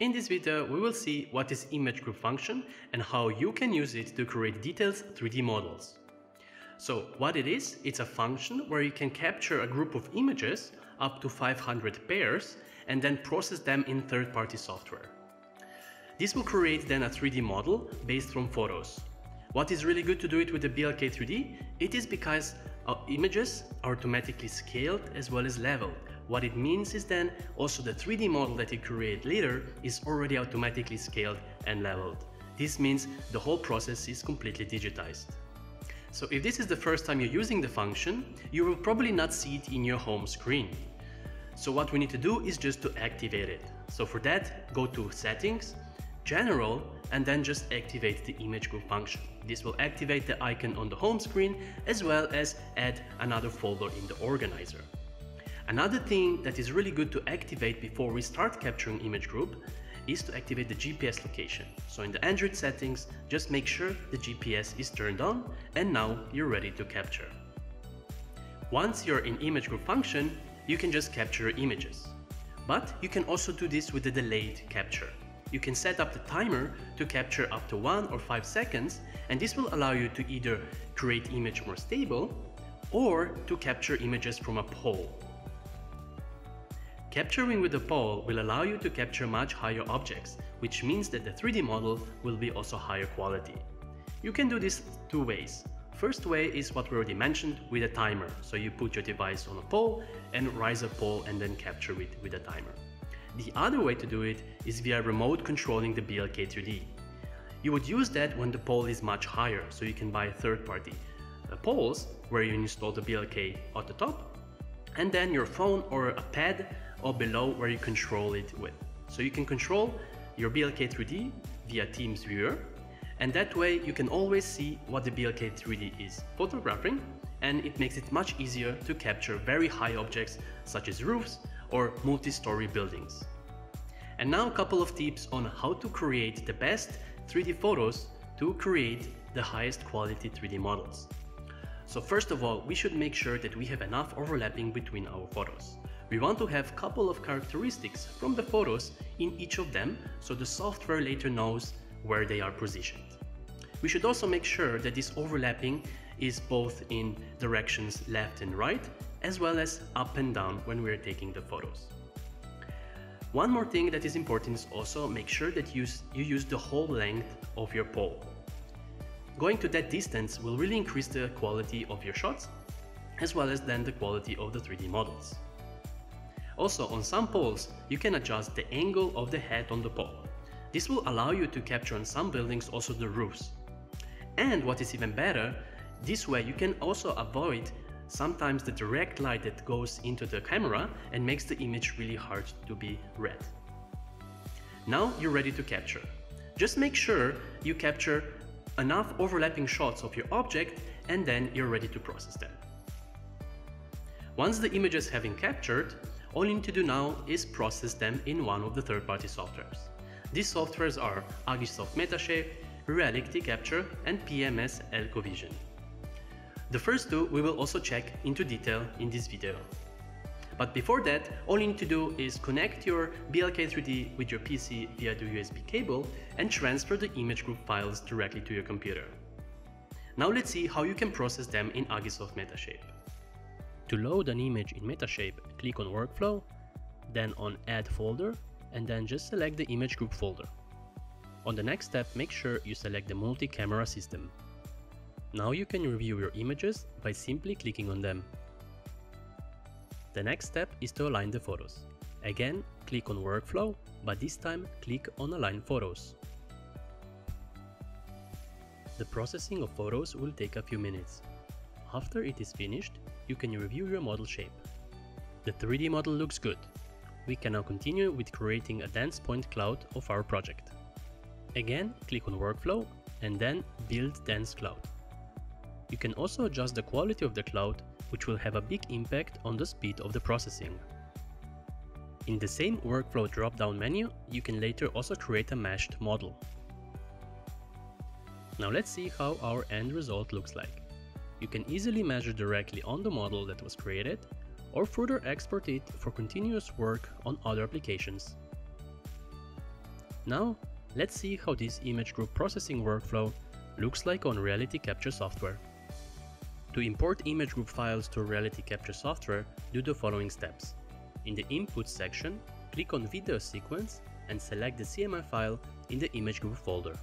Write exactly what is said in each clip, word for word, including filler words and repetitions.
In this video, we will see what is image group function and how you can use it to create detailed three D models. So what it is, it's a function where you can capture a group of images, up to five hundred pairs, and then process them in third-party software. This will create then a three D model based from photos. What is really good to do it with the B L K three D? It is because our images are automatically scaled as well as leveled. What it means is then also the three D model that you create later is already automatically scaled and leveled. This means the whole process is completely digitized. So if this is the first time you're using the function, you will probably not see it in your home screen. So what we need to do is just to activate it. So for that, go to Settings, General, and then just activate the image group function. This will activate the icon on the home screen as well as add another folder in the organizer. Another thing that is really good to activate before we start capturing image group is to activate the G P S location. So in the Android settings, just make sure the G P S is turned on, and now you're ready to capture. Once you're in image group function, you can just capture images. But you can also do this with the delayed capture. You can set up the timer to capture up to one or five seconds, and this will allow you to either create image more stable or to capture images from a pole. Capturing with the pole will allow you to capture much higher objects, which means that the three D model will be also higher quality. You can do this two ways. First way is what we already mentioned with a timer. So you put your device on a pole and raise a pole and then capture it with a timer. The other way to do it is via remote controlling the B L K three D. You would use that when the pole is much higher, so you can buy third-party poles where you install the B L K at the top and then your phone or a pad or below where you control it with. So you can control your B L K three D via TeamViewer, and that way you can always see what the B L K three D is photographing, and it makes it much easier to capture very high objects such as roofs or multi-story buildings. And now a couple of tips on how to create the best three D photos to create the highest quality three D models. So first of all, we should make sure that we have enough overlapping between our photos. We want to have a couple of characteristics from the photos in each of them, so the software later knows where they are positioned. We should also make sure that this overlapping is both in directions left and right, as well as up and down when we are taking the photos. One more thing that is important is also make sure that you use the whole length of your pole. Going to that distance will really increase the quality of your shots, as well as then the quality of the three D models. Also, on some poles, you can adjust the angle of the head on the pole. This will allow you to capture on some buildings also the roofs. And what is even better, this way you can also avoid sometimes the direct light that goes into the camera and makes the image really hard to be read. Now you're ready to capture. Just make sure you capture enough overlapping shots of your object, and then you're ready to process them. Once the images have been captured, all you need to do now is process them in one of the third-party softwares. These softwares are Agisoft Metashape, Reality Capture, and P M S ElcoVision. The first two we will also check into detail in this video. But before that, all you need to do is connect your B L K three D with your P C via the U S B cable and transfer the image group files directly to your computer. Now let's see how you can process them in Agisoft Metashape. To load an image in Metashape, click on Workflow, then on Add Folder, and then just select the image group folder. On the next step, make sure you select the multi-camera system. Now you can review your images by simply clicking on them. The next step is to align the photos. Again, click on Workflow, but this time click on Align Photos. The processing of photos will take a few minutes. After it is finished, you can review your model shape. The three D model looks good. We can now continue with creating a dense point cloud of our project. Again, click on Workflow and then Build Dense Cloud. You can also adjust the quality of the cloud, which will have a big impact on the speed of the processing. In the same Workflow drop-down menu, you can later also create a meshed model. Now let's see how our end result looks like. You can easily measure directly on the model that was created, or further export it for continuous work on other applications. Now, let's see how this image group processing workflow looks like on Reality Capture software. To import image group files to Reality Capture software, do the following steps. In the Input section, click on Video Sequence and select the C M I file in the image group folder.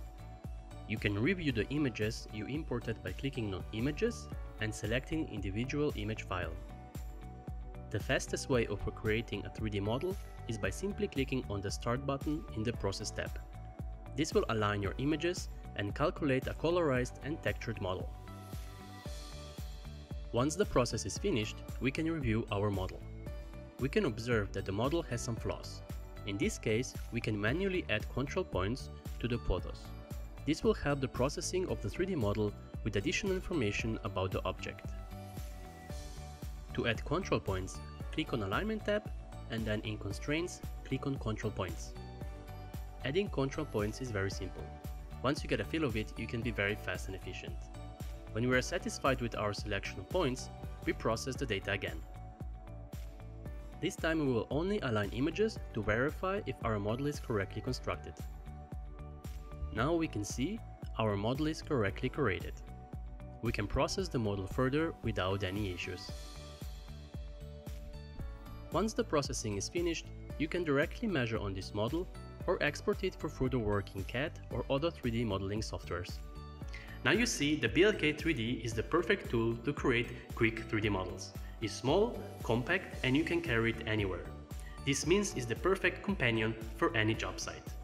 You can review the images you imported by clicking on Images and selecting individual image file. The fastest way of recreating a three D model is by simply clicking on the Start button in the Process tab. This will align your images and calculate a colorized and textured model. Once the process is finished, we can review our model. We can observe that the model has some flaws. In this case, we can manually add control points to the photos. This will help the processing of the three D model with additional information about the object. To add control points, click on Alignment tab and then in Constraints, click on Control Points. Adding control points is very simple. Once you get a feel of it, you can be very fast and efficient. When we are satisfied with our selection of points, we process the data again. This time we will only align images to verify if our model is correctly constructed. Now we can see our model is correctly created. We can process the model further without any issues. Once the processing is finished, you can directly measure on this model or export it for further work in C A D or other three D modeling softwares. Now you see the B L K three D is the perfect tool to create quick three D models. It's small, compact, and you can carry it anywhere. This means it's the perfect companion for any job site.